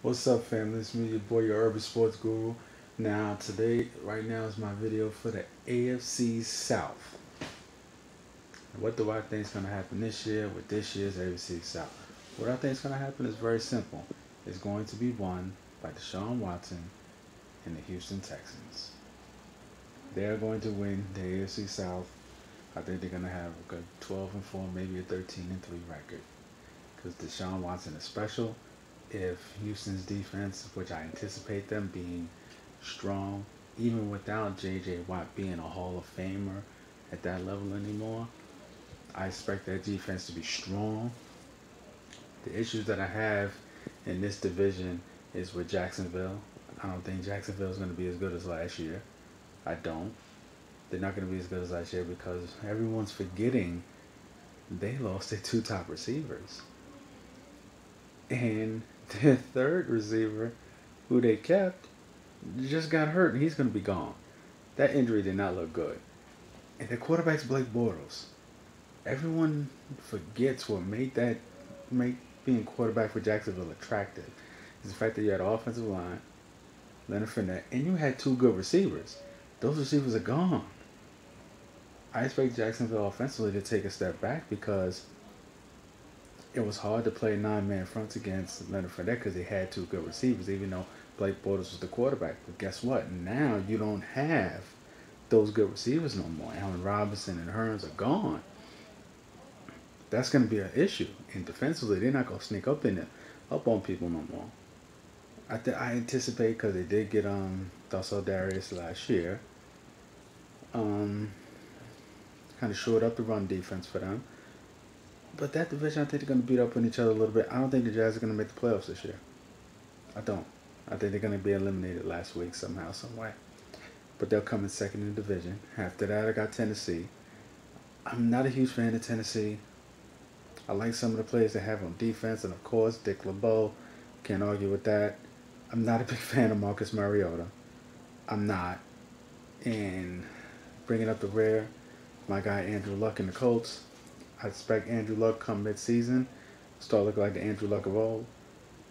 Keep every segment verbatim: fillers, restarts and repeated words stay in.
What's up, fam? This is me, your boy, your urban sports guru. Now today, right now is my video for the A F C South. What do I think is going to happen this year with this year's A F C South? What I think is going to happen is very simple. It's going to be won by Deshaun Watson and the Houston Texans. They're going to win the A F C South. I think they're going to have a good twelve and four, maybe a thirteen and three record. Because Deshaun Watson is special. If Houston's defense, which I anticipate them being strong, even without J J. Watt being a Hall of Famer at that level anymore, I expect that defense to be strong. The issues that I have in this division is with Jacksonville. I don't think Jacksonville is going to be as good as last year. I don't. They're not going to be as good as last year because everyone's forgetting they lost their two top receivers. And their third receiver, who they kept, just got hurt, and he's going to be gone. That injury did not look good. And their quarterback's Blake Bortles. Everyone forgets what made that make being quarterback for Jacksonville attractive. It's the fact that you had an offensive line, Leonard Fournette, and you had two good receivers. Those receivers are gone. I expect Jacksonville offensively to take a step back because it was hard to play nine-man fronts against Leonard Fournette because they had two good receivers, even though Blake Bortles was the quarterback. But guess what? Now you don't have those good receivers no more. Allen Robinson and Hearns are gone. That's going to be an issue. And defensively, they're not going to sneak up in there, up on people no more. I th I anticipate, because they did get um Dossel Darius last year. Um, kind of shored up the run defense for them. But that division, I think they're going to beat up on each other a little bit. I don't think the Jazz are going to make the playoffs this year. I don't. I think they're going to be eliminated last week somehow, some way. But they'll come in second in the division. After that, I got Tennessee. I'm not a huge fan of Tennessee. I like some of the players they have on defense. And, of course, Dick LeBeau. Can't argue with that. I'm not a big fan of Marcus Mariota. I'm not. And bringing up the rear, my guy Andrew Luck and the Colts. I expect Andrew Luck come midseason start looking like the Andrew Luck of old,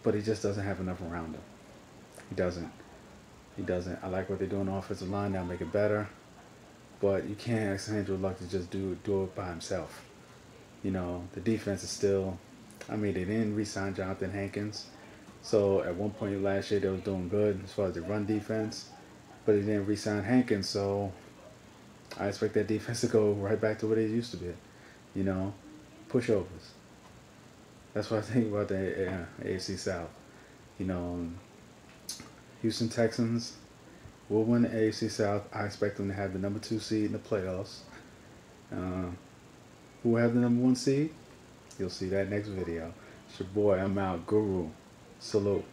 but he just doesn't have enough around him. He doesn't. He doesn't. I like what they do on the offensive line. That'll make it better, but you can't ask Andrew Luck to just do do it by himself. You know, the defense is still. I mean, they didn't re-sign Jonathan Hankins, so at one point last year they was doing good as far as the run defense, but they didn't re-sign Hankins, so I expect that defense to go right back to what it used to be. You know, pushovers. That's what I think about the uh, A F C South. You know, Houston Texans will win the A F C South. I expect them to have the number two seed in the playoffs. Uh, who will have the number one seed? You'll see that next video. It's your boy. I'm out. Guru. Salute.